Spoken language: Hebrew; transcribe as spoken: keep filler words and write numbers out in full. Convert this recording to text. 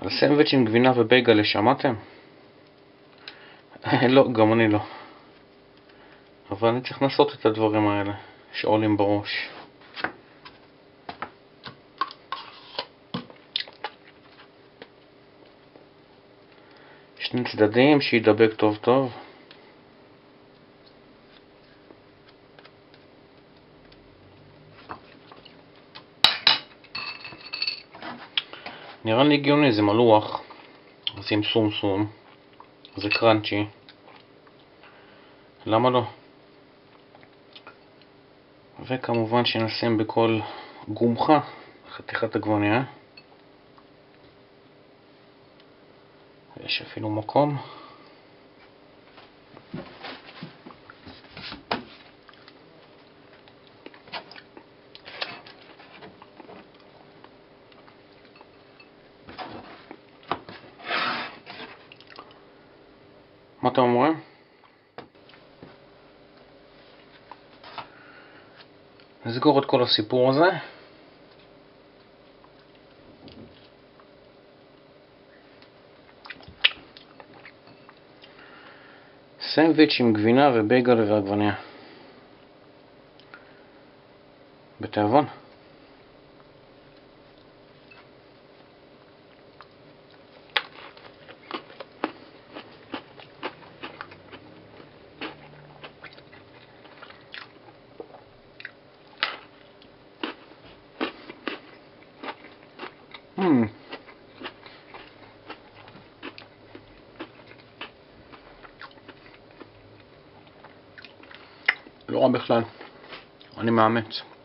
על סנדוויץ' עם גבינה ובייגלה, שמעתם? לא, גם אני לא. אבל אני צריך לנסות את הדברים האלה שעולים בראש. שני צדדים שידבק טוב טוב. נראה לי הגיוני, זה מלוח, עושים סום סום, זה קרנצ'י, למה לא? וכמובן שנשים בכל גומחה חתיכת עגבניה. יש אפילו מקום. מה אתם אומרים? נסגור את כל הסיפור הזה. סנדוויץ' עם גבינה ובייגל ועגבניה. בתיאבון. Hmm. לא רע בכלל, אני מאמץ.